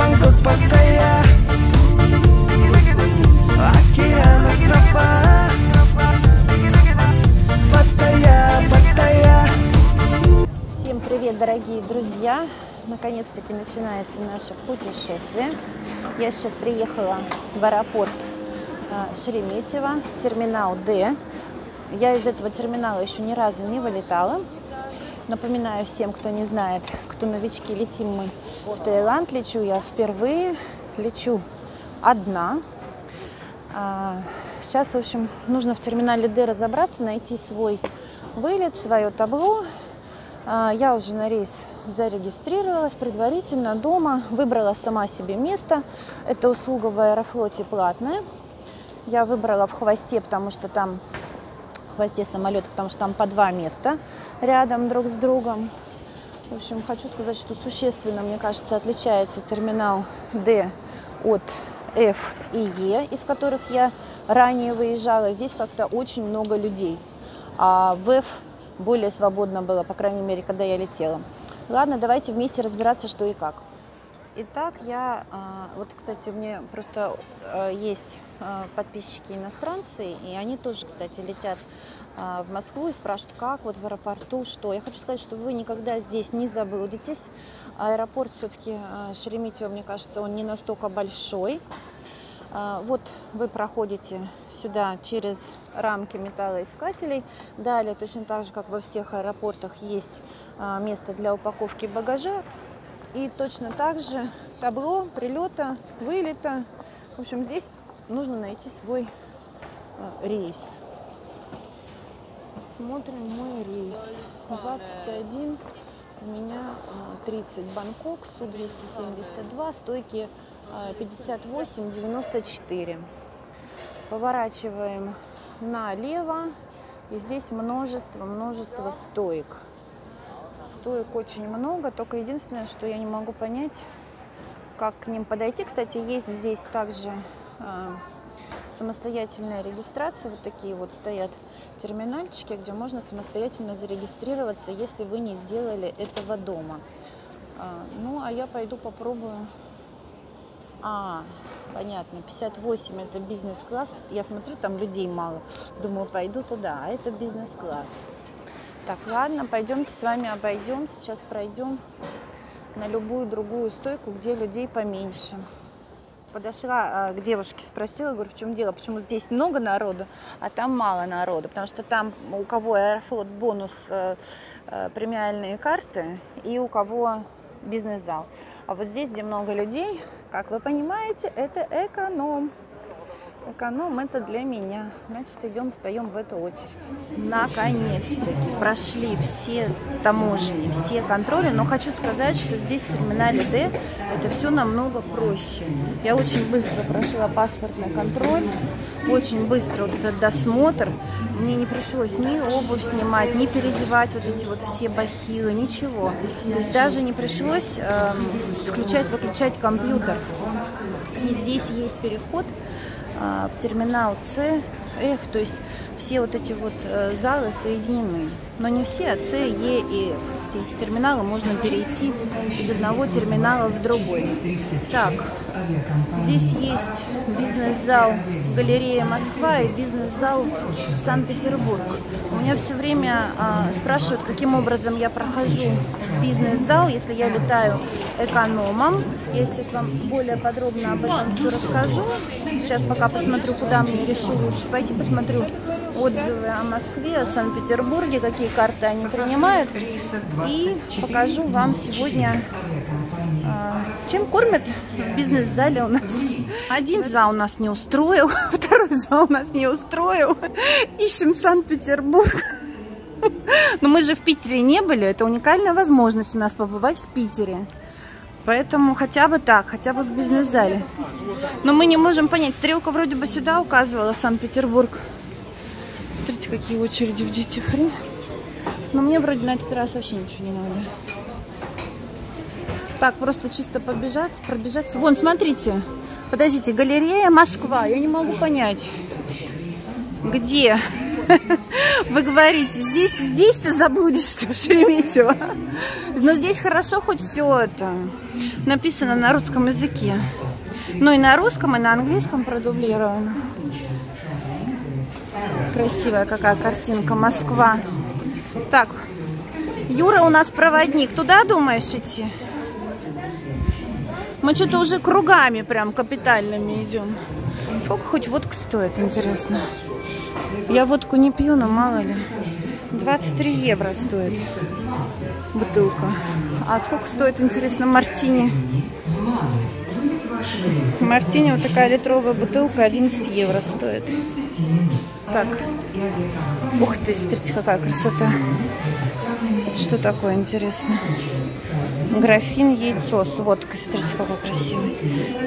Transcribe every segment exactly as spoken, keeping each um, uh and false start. Бангкок, Паттайя, океан, острова. Паттайя, Паттайя. Всем привет, дорогие друзья! Наконец-таки начинается наше путешествие. Я сейчас приехала в аэропорт Шереметьево, терминал Д. Я из этого терминала еще ни разу не вылетала. Напоминаю всем, кто не знает, кто новички, летим мы в Таиланд. Лечу я впервые, лечу одна. Сейчас, в общем, нужно в терминале Д разобраться, найти свой вылет, свое табло. Я уже на рейс зарегистрировалась предварительно дома, выбрала сама себе место. Это услуга в Аэрофлоте платная. Я выбрала в хвосте, потому что там в хвосте самолета, потому что там по два места рядом друг с другом. В общем, хочу сказать, что существенно, мне кажется, отличается терминал Д от F и E, из которых я ранее выезжала. Здесь как-то очень много людей, а в F более свободно было, по крайней мере, когда я летела. Ладно, давайте вместе разбираться, что и как. Итак, я, вот, кстати, у меня просто есть подписчики иностранцы, и они тоже, кстати, летят в Москву и спрашивают, как вот в аэропорту, что. Я хочу сказать, что вы никогда здесь не заблудитесь. Аэропорт все-таки Шереметьево, мне кажется, он не настолько большой. Вот вы проходите сюда через рамки металлоискателей. Далее, точно так же, как во всех аэропортах, есть место для упаковки багажа. И точно так же табло прилета, вылета. В общем, здесь нужно найти свой рейс. Смотрим мой рейс. двадцать один, у меня тридцать, Бангкок, Су двести семьдесят два, стойки пятьдесят восемь, девяносто четыре. Поворачиваем налево, и здесь множество, множество стоек. Стоек очень много, только единственное, что я не могу понять, как к ним подойти. Кстати, есть здесь также э, самостоятельная регистрация. Вот такие вот стоят терминальчики, где можно самостоятельно зарегистрироваться, если вы не сделали этого дома. Э, ну, а я пойду попробую. А, понятно, пятьдесят восемь это бизнес-класс. Я смотрю, там людей мало. Думаю, пойду туда, а это бизнес-класс. Так, ладно, пойдемте с вами обойдем. Сейчас пройдем на любую другую стойку, где людей поменьше. Подошла к девушке, спросила, говорю, в чем дело, почему здесь много народу, а там мало народу, потому что там у кого Аэрофлот бонус премиальные карты и у кого бизнес-зал. А вот здесь, где много людей, как вы понимаете, это эконом. Эконом это для меня. Значит, идем, встаем в эту очередь. Наконец-таки прошли все таможни, все контроли. Но хочу сказать, что здесь в терминале Д это все намного проще. Я очень быстро прошла паспортный контроль, очень быстро вот этот досмотр. Мне не пришлось ни обувь снимать, ни переодевать вот эти вот все бахилы, ничего. То есть даже не пришлось э, включать-выключать компьютер. И здесь есть переход в терминал С, Ф, то есть все вот эти вот залы соединены, но не все, а С, Е и Ф. Все эти терминалы можно перейти из одного терминала в другой. Так, здесь есть бизнес-зал галерея Москва и бизнес-зал Санкт-Петербург. У меня все время а, спрашивают, каким образом я прохожу бизнес-зал, если я летаю экономом. Я сейчас вам более подробно об этом все расскажу. Сейчас пока посмотрю, куда мне решу лучше пойти, посмотрю отзывы о Москве, о Санкт-Петербурге, какие карты они принимают. И покажу вам сегодня, чем кормят в бизнес-зале у нас. Один зал у нас не устроил, второй зал у нас не устроил. Ищем Санкт-Петербург. Но мы же в Питере не были, это уникальная возможность у нас побывать в Питере. Поэтому хотя бы так, хотя бы в бизнес-зале. Но мы не можем понять, стрелка вроде бы сюда указывала, Санкт-Петербург. Смотрите, какие очереди в дьюти-фри. Но мне вроде на этот раз вообще ничего не надо. Так, просто чисто побежать, пробежаться. Вон, смотрите. Подождите, галерея Москва. Я не могу понять, где Вы говорите, здесь, здесь ты заблудишься в Шереметьево. Но здесь хорошо хоть все это написано на русском языке. Ну и на русском, и на английском продублировано. Красивая какая картинка. Москва. Так, Юра у нас проводник. Туда думаешь идти? Мы что-то уже кругами прям капитальными идем. Сколько хоть водка стоит, интересно? Я водку не пью, но мало ли. двадцать три евро стоит бутылка. А сколько стоит, интересно, мартини? Мартини, вот такая литровая бутылка, одиннадцать евро стоит. Так. Ух ты, смотрите, какая красота. Это что такое, интересно? Графин, яйцо с водкой. Смотрите, какой красивый.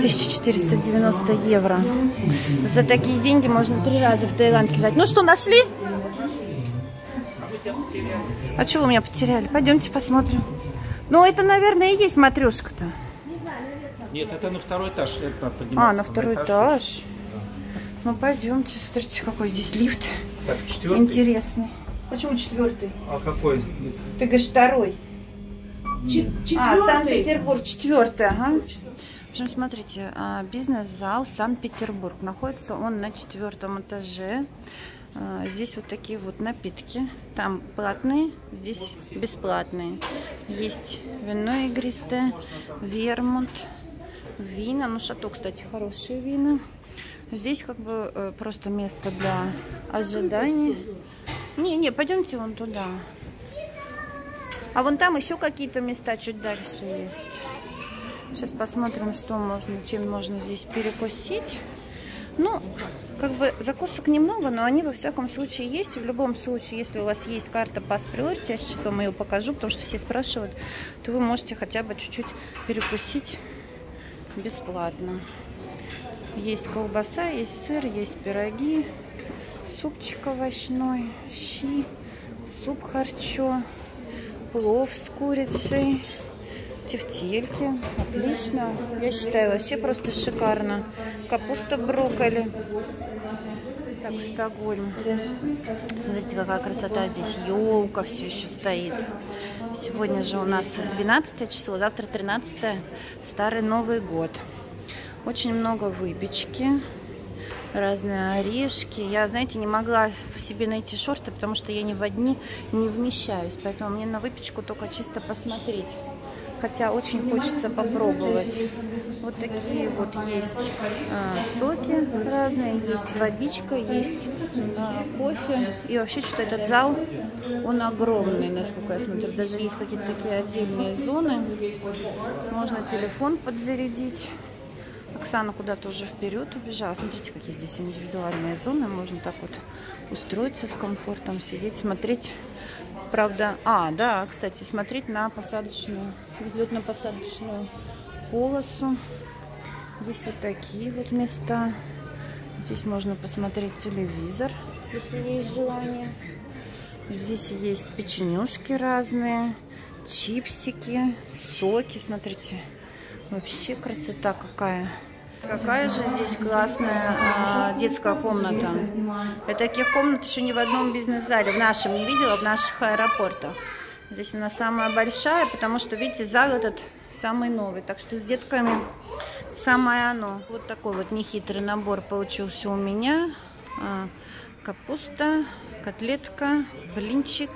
тысяча четыреста девяносто евро. За такие деньги можно три раза в Таиланд слетать. Ну что, нашли? А что вы меня потеряли? Пойдемте посмотрим. Ну, это, наверное, и есть матрешка-то. Нет, это на второй этаж. Это а, на второй на этаж. этаж. Да. Ну, пойдемте. Смотрите, какой здесь лифт. Так, четвертый. Интересный. Почему четвертый? А какой? Нет. Ты говоришь, второй. Чет четвертый. А, Санкт-Петербург, четвертый. Ага. В общем, смотрите, бизнес-зал Санкт-Петербург. Находится он на четвертом этаже. Здесь вот такие вот напитки. Там платные, здесь бесплатные. Есть вино игристое, вермут, вина. Ну, шато, кстати, хорошие вина. Здесь как бы просто место для ожидания. Не-не, пойдемте вон туда. А вон там еще какие-то места чуть дальше есть. Сейчас посмотрим, что можно, чем можно здесь перекусить. Ну, как бы закусок немного, но они во всяком случае есть. И в любом случае, если у вас есть карта Pass Priority, я сейчас вам ее покажу, потому что все спрашивают, то вы можете хотя бы чуть-чуть перекусить бесплатно. Есть колбаса, есть сыр, есть пироги, супчик овощной, щи, суп харчо, плов с курицей, тефтельки. Отлично. Я считаю, вообще просто шикарно. Капуста брокколи. Так, Стокгольм. Смотрите, какая красота здесь. Елка все еще стоит. Сегодня же у нас двенадцатое число, завтра тринадцатое. Старый Новый год. Очень много выпечки. Разные орешки. Я, знаете, не могла в себе найти шорты, потому что я ни в одни не вмещаюсь. Поэтому мне на выпечку только чисто посмотреть. Хотя очень хочется попробовать. Вот такие вот есть э, соки разные, есть водичка, есть э, кофе. И вообще что-то этот зал, он огромный, насколько я смотрю. Даже есть какие-то такие отдельные зоны. Можно телефон подзарядить. Оксана куда-то уже вперед убежала. Смотрите, какие здесь индивидуальные зоны. Можно так вот устроиться с комфортом, сидеть, смотреть. Правда, а, да, кстати, смотреть на посадочную, взлетно-посадочную полосу. Здесь вот такие вот места. Здесь можно посмотреть телевизор, если есть желание. Здесь есть печенюшки разные, чипсики, соки, смотрите. Вообще красота какая. Какая же здесь классная а, детская комната. Я таких комнат еще ни в одном бизнес-зале, в нашем не видела, в наших аэропортах. Здесь она самая большая, потому что, видите, зал этот самый новый. Так что с детками самое оно. Вот такой вот нехитрый набор получился у меня. А, капуста, котлетка, блинчик,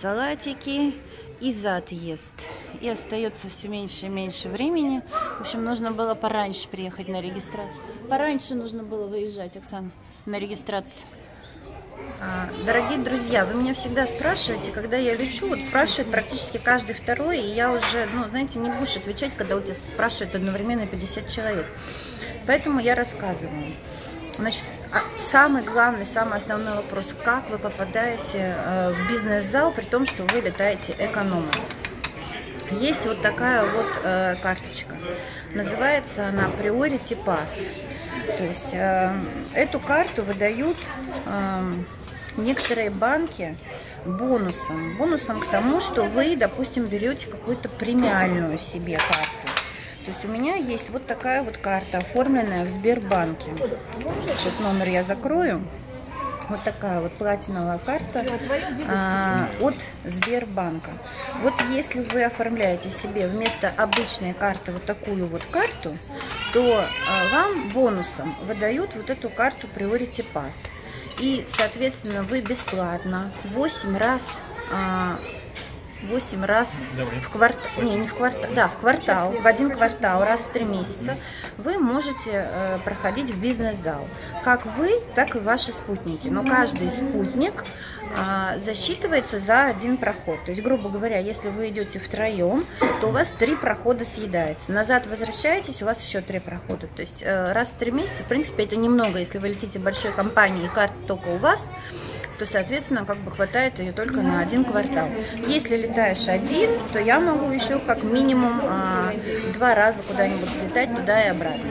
салатики. И за отъезд. И остается все меньше и меньше времени. В общем, нужно было пораньше приехать на регистрацию. Пораньше нужно было выезжать, Оксана, на регистрацию. Дорогие друзья, вы меня всегда спрашиваете, когда я лечу, вот спрашивает практически каждый второй, и я уже, ну, знаете, не будешь отвечать, когда у тебя спрашивают одновременно пятьдесят человек. Поэтому я рассказываю. Значит, самый главный, самый основной вопрос, как вы попадаете в бизнес-зал, при том, что вы летаете экономом. Есть вот такая вот э, карточка, называется она Priority Pass. То есть э, эту карту выдают э, некоторые банки бонусом, бонусом к тому, что вы, допустим, берете какую-то премиальную себе карту. То есть у меня есть вот такая вот карта, оформленная в Сбербанке. Сейчас номер я закрою. Вот такая вот платиновая карта а, от Сбербанка. Вот если вы оформляете себе вместо обычной карты вот такую вот карту, то а, вам бонусом выдают вот эту карту Priority Pass. И, соответственно, вы бесплатно восемь раз... А, восемь раз в квартал, не, не в квартал, да, в квартал, в один квартал, раз в три месяца вы можете э, проходить в бизнес-зал. Как вы, так и ваши спутники. Но каждый спутник э, засчитывается за один проход. То есть, грубо говоря, если вы идете втроем, то у вас три прохода съедается. Назад возвращаетесь, у вас еще три прохода. То есть э, раз в три месяца, в принципе, это немного. Если вы летите большой компанией и карта только у вас, то, соответственно, как бы хватает ее только на один квартал. Если летаешь один, то я могу еще как минимум а, два раза куда-нибудь слетать, туда и обратно.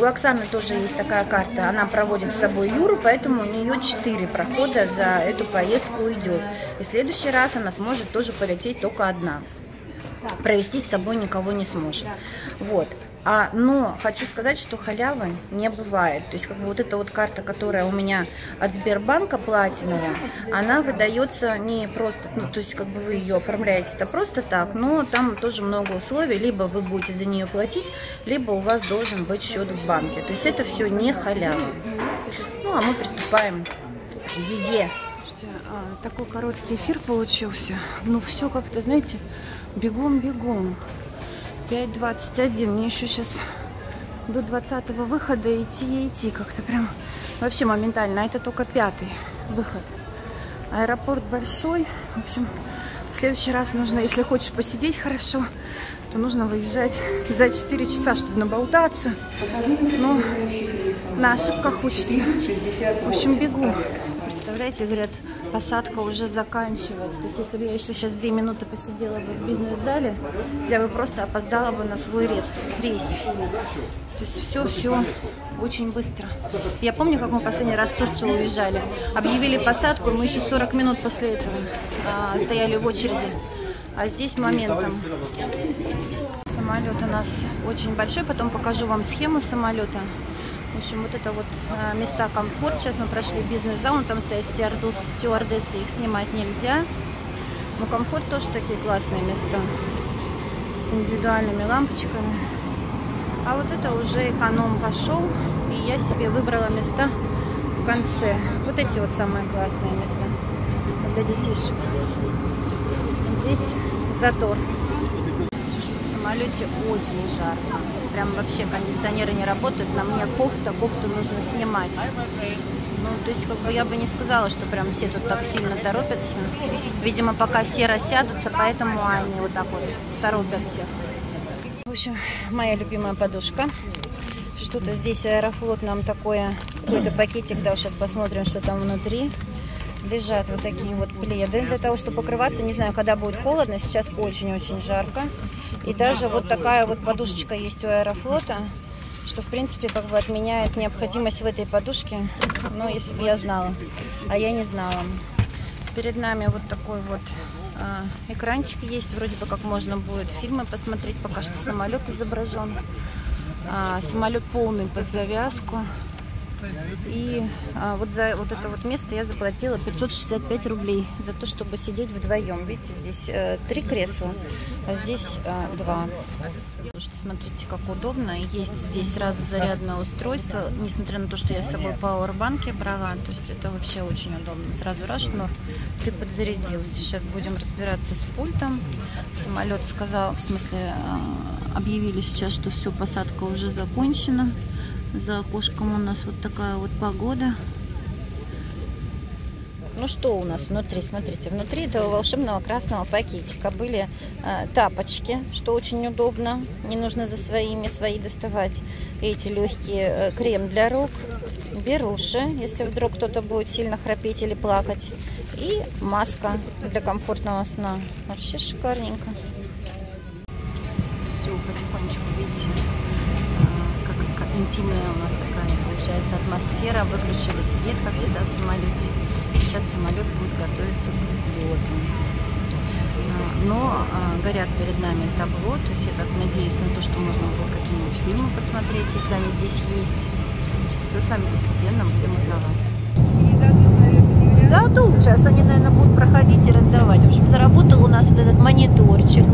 У Оксаны тоже есть такая карта, она проводит с собой Юру, поэтому у нее четыре прохода за эту поездку идет. И в следующий раз она сможет тоже полететь только одна. Провести с собой никого не сможет. Вот. А, но хочу сказать, что халявы не бывает. То есть как бы вот эта вот карта, которая у меня от Сбербанка платиновая, она выдается не просто, ну, то есть как бы вы ее оформляете-то просто так, но там тоже много условий. Либо вы будете за нее платить, либо у вас должен быть счет в банке. То есть это все не халява. Ну а мы приступаем к еде. Слушайте, такой короткий эфир получился. Ну все как-то, знаете, бегом-бегом. пять двадцать один, мне еще сейчас до двадцатого выхода идти и идти, как-то прям вообще моментально, это только пятый выход. Аэропорт большой, в общем, в следующий раз нужно, если хочешь посидеть хорошо, то нужно выезжать за четыре часа, чтобы наболтаться, но на ошибках учиться. В общем, бегу. Представляете, говорят, посадка уже заканчивается. То есть, если бы я еще сейчас две минуты посидела бы в бизнес-зале, я бы просто опоздала бы на свой рейс. рейс. То есть, все-все очень быстро. Я помню, как мы последний раз в Турцию уезжали. Объявили посадку, мы еще сорок минут после этого а, стояли в очереди. А здесь моментом. Самолет у нас очень большой. Потом покажу вам схему самолета. В общем, вот это вот места комфорт. Сейчас мы прошли бизнес-зал, там стоят стюардессы, их снимать нельзя. Но комфорт тоже такие классные места с индивидуальными лампочками. А вот это уже эконом пошел, и я себе выбрала места в конце. Вот эти вот самые классные места для детишек. Здесь затор. В самолете очень жарко, прям вообще кондиционеры не работают, на мне кофта, кофту нужно снимать. Ну, то есть, как бы я бы не сказала, что прям все тут так сильно торопятся. Видимо, пока все рассядутся, поэтому они вот так вот торопят всех. В общем, моя любимая подушка. Что-то здесь Аэрофлот нам такое, какой-то пакетик дал, сейчас посмотрим, что там внутри. Лежат вот такие вот пледы для того, чтобы покрываться. Не знаю, когда будет холодно, сейчас очень-очень жарко. И даже вот такая вот подушечка есть у Аэрофлота, что, в принципе, как бы отменяет необходимость в этой подушке. Но если бы я знала, а я не знала. Перед нами вот такой вот э, экранчик есть. Вроде бы как можно будет фильмы посмотреть. Пока что самолет изображен. А, самолет полный под завязку. И а, вот за вот это вот место я заплатила пятьсот шестьдесят пять рублей за то, чтобы сидеть вдвоем. Видите, здесь э, три кресла, а здесь э, два. Слушайте, смотрите, как удобно. Есть здесь сразу зарядное устройство, несмотря на то, что я с собой пауэрбанки брала. То есть это вообще очень удобно. Сразу раз шнур, ты подзарядился. Сейчас будем разбираться с пультом. Самолет сказал, в смысле, объявили сейчас, что все, посадка уже закончена. За окошком у нас вот такая вот погода. Ну что у нас внутри? Смотрите, внутри этого волшебного красного пакетика были э, тапочки, что очень удобно. Не нужно за своими свои доставать. Эти легкие э, крем для рук, беруши, если вдруг кто-то будет сильно храпеть или плакать. И маска для комфортного сна. Вообще шикарненько. Все, потихонечку, видите. Интимная у нас такая получается атмосфера. Выключили свет, как всегда, в самолете. Сейчас самолет будет готовиться к взлету. Но горят перед нами табло. То есть я так надеюсь на то, что можно было какие-нибудь фильмы посмотреть, если они здесь есть. Сейчас все сами постепенно будем узнавать. дату. Сейчас они, наверное, будут проходить и раздавать. В общем, заработал у нас вот этот мониторчик.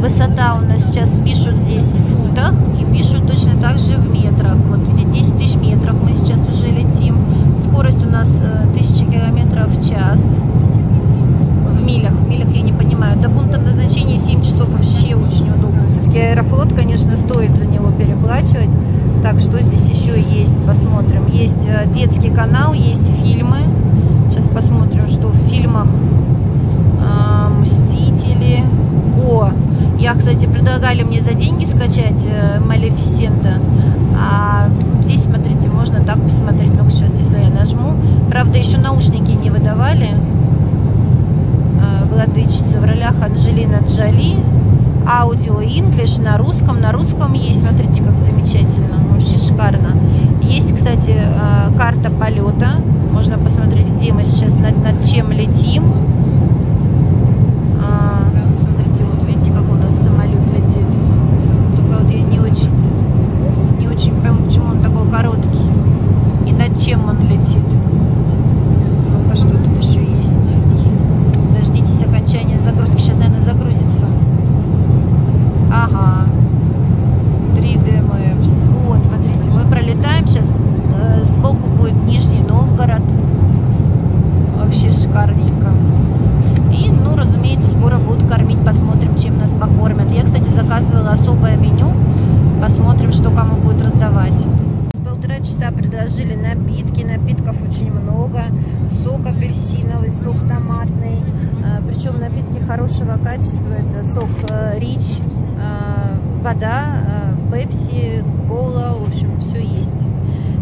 Высота у нас сейчас пишут здесь в футах и пишут точно так же в метрах. Вот где десять тысяч метров мы сейчас уже летим. Скорость у нас тысяча километров в час. В милях. В милях я не понимаю. До пункта назначения семь часов вообще очень удобно. Все-таки Аэрофлот, конечно, стоит за него переплачивать. Так, что здесь еще есть? Посмотрим. Есть детский канал, есть фильмы. Сейчас посмотрим, что в фильмах. Мстители. О! Я, кстати, предлагали мне за деньги скачать Малефисента. А здесь, смотрите, можно так посмотреть. Ну, сейчас, если я нажму. Правда, еще наушники не выдавали. Владычица в ролях Анжелина Джоли. Аудио English на русском. На русском есть. Смотрите, как замечательно. Вообще шикарно. Есть, кстати, карта полета. Можно посмотреть, где мы сейчас, над, над чем летим. Смотрите, вот видите, как у нас самолет летит. Только вот я не очень, не очень пойму, почему он такой короткий. И над чем он летит. Ну-ка, что тут еще есть? Дождитесь окончания загрузки. Сейчас, наверное, загрузится. Ага. три дэ Maps. Вот, смотрите, мы пролетаем сейчас. Сбоку будет Нижний Новгород. Вообще шикарненько. И, ну, разумеется, скоро будут кормить. Посмотрим, чем нас покормят. Я, кстати, заказывала особое меню. Посмотрим, что кому будет раздавать. С полтора часа предложили напитки. Напитков очень много. Сок апельсиновый, сок томатный. Причем напитки хорошего качества. Это сок рич, вода, пепси, кола. В общем, все есть.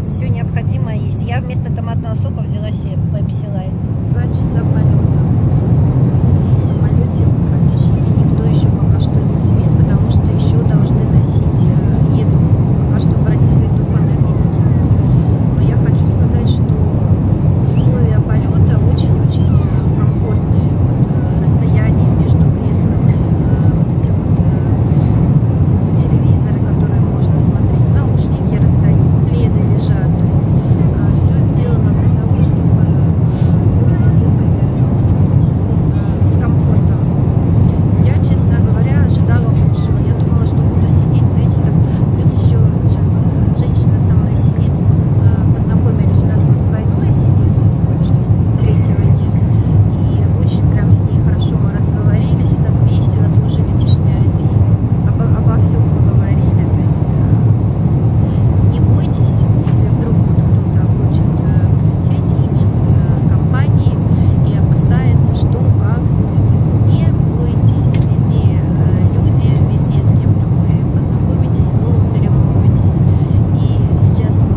Все необходимое есть. Я вместо томатного сока взяла себе пепси лайт. Два часа полета. В самолете практически никто еще пока что не спит, потому что еще должны носить еду. Пока что пронесли тупо напитки. Но я хочу сказать, что условия полета очень-очень комфортные. Вот, расстояние между креслами, вот эти вот телевизоры, которые можно смотреть, наушники раздают, пледы лежат. То есть все сделано для того, чтобы люди ехали с комфортом. Я, честно говоря, ожидала худшего. Я думала, что буду сидеть, знаете, там плюс еще сейчас женщина со мной сидит. Познакомились, у нас вот двойное сиденье, всего лишь третьего нет. И очень прям с ней хорошо мы разговорились, и так весело, ты уже видишь не один. Обо, обо всем поговорили, то есть не бойтесь, если вдруг вот кто-то хочет э, прилететь и нет э, компании и опасается, что как будет. Не бойтесь, везде э, люди, везде с кем вы познакомитесь, словом перемолвитесь. И сейчас, вот,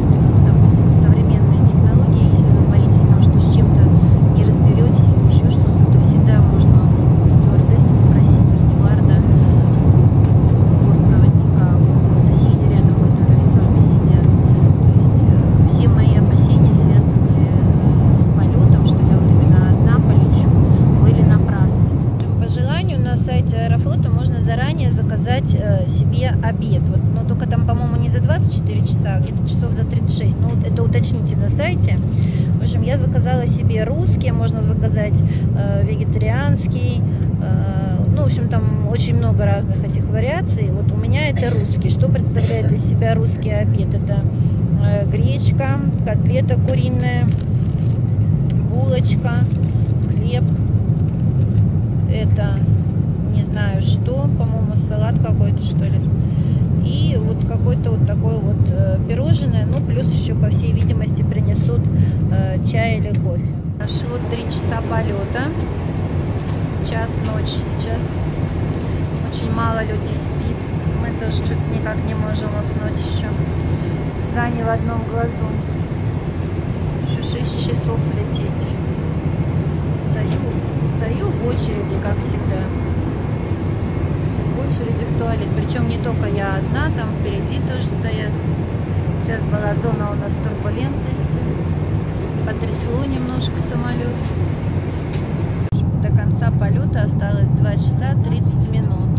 допустим, современные технологии, если вы боитесь, там, что с чем-то не разберетесь или еще что-то, то всегда можно у стюардессы спросить, у стюарда, бортпроводника, у соседей рядом, которые с вами сидят. То есть э, все мои опасения, связанные э, с полетом, что я вот именно одна полечу, были напрасны. По желанию на сайте Аэрофлота можно заранее заказать э, себе обед. Вот, но только там, по-моему, не за двадцать четыре часа, а где-то часов за тридцать шесть. Ну, вот это уточните на сайте. В общем, я заказала себе русский, можно заказать э, вегетарианский. Э, ну, в общем, там очень много разных этих вариаций. Вот у меня это русский. Что представляет из себя русский обед? Это э, гречка, котлета куриная, булочка, хлеб. Это не знаю что, по-моему, салат какой-то, что ли. И вот какое-то вот такое вот пирожное, ну плюс еще, по всей видимости, принесут э, чай или кофе. Прошло три часа полета, час ночи сейчас, очень мало людей спит, мы тоже что-то никак не можем уснуть еще, сна ни в одном глазу, еще шесть часов лететь. Стою, стою в очереди, как всегда. В очереди в туалет. Причем не только я одна, там впереди тоже стоят. Сейчас была зона у нас турбулентности. Потрясло немножко самолет. До конца полета осталось два часа тридцать минут.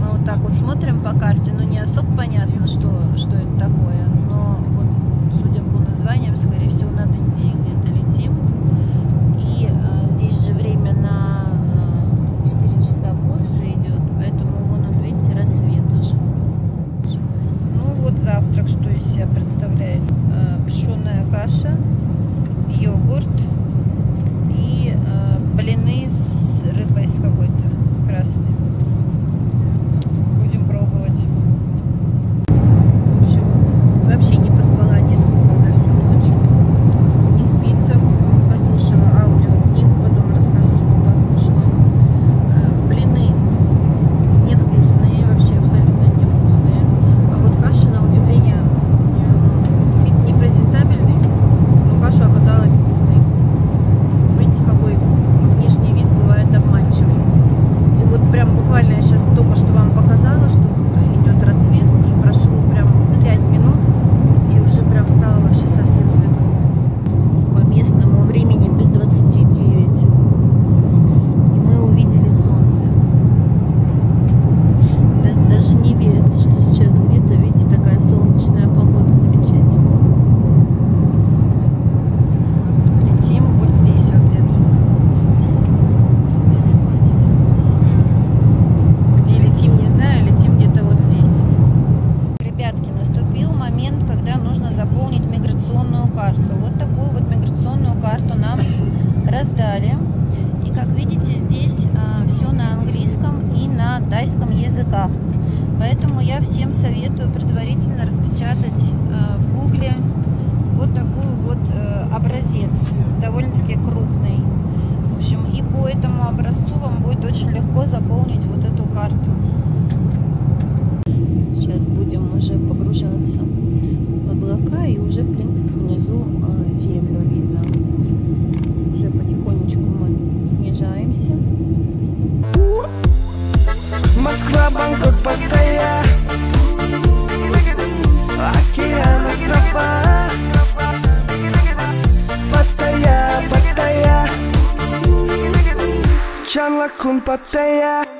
Мы вот так вот смотрим по карте, но не особо понятно, что, что это такое. Но вот, судя по названиям, скорее всего, на Индии где-то летим. И Поэтому я всем советую предварительно распечатать э, в Гугле вот такой вот э, образец, довольно-таки крупный. В общем, и по этому образцу вам будет очень легко заполнить вот эту карту. Сейчас будем уже погружаться в облака, и уже, в принципе, внизу э, землю видно. Уже потихонечку мы снижаемся. Москва, Бангкок, Паттайя, океан, острова. Паттайя, Паттайя, Чанлакун, Паттайя.